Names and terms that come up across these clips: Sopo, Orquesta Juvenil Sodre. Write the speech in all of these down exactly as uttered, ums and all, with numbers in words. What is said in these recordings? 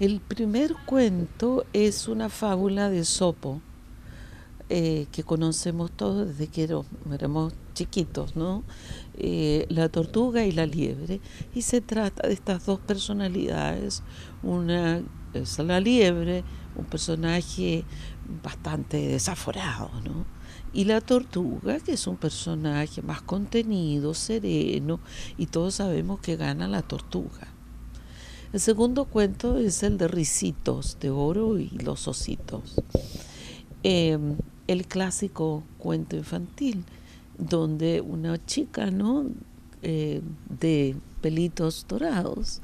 El primer cuento es una fábula de Sopo, eh, que conocemos todos desde que éramos chiquitos, ¿no? Eh, la tortuga y la liebre. Y se trata de estas dos personalidades, una es la liebre, un personaje bastante desaforado, ¿no? Y la tortuga, que es un personaje más contenido, sereno, y todos sabemos que gana la tortuga. El segundo cuento es el de Ricitos de Oro y los Ositos. Eh, el clásico cuento infantil, donde una chica, ¿no?, eh, de pelitos dorados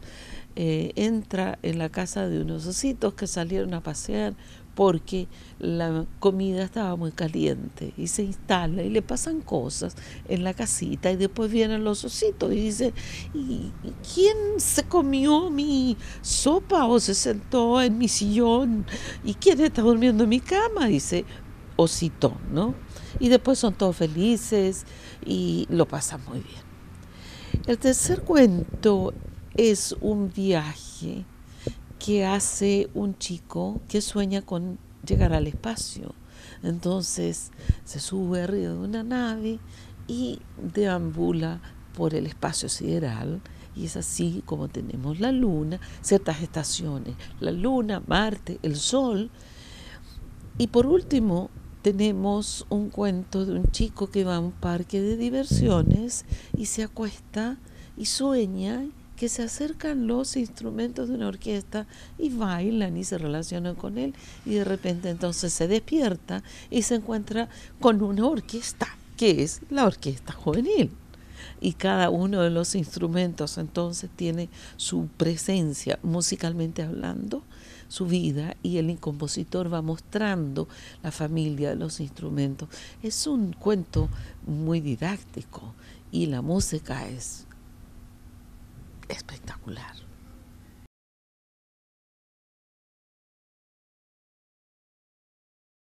eh, entra en la casa de unos ositos que salieron a pasear porque la comida estaba muy caliente, y se instala y le pasan cosas en la casita, y después vienen los ositos y dicen: ¿y quién se comió mi sopa o se sentó en mi sillón? ¿Y quién está durmiendo en mi cama? Dice osito, ¿no? Y después son todos felices y lo pasan muy bien. El tercer cuento es un viaje que hace un chico que sueña con llegar al espacio. Entonces se sube arriba de una nave y deambula por el espacio sideral, y es así como tenemos la luna, ciertas estaciones, la luna, Marte, el sol, y por último tenemos un cuento de un chico que va a un parque de diversiones y se acuesta y sueña que se acercan los instrumentos de una orquesta y bailan y se relacionan con él, y de repente entonces se despierta y se encuentra con una orquesta, que es la Orquesta Juvenil. Y cada uno de los instrumentos entonces tiene su presencia, musicalmente hablando, su vida, y el compositor va mostrando la familia de los instrumentos. Es un cuento muy didáctico y la música es espectacular.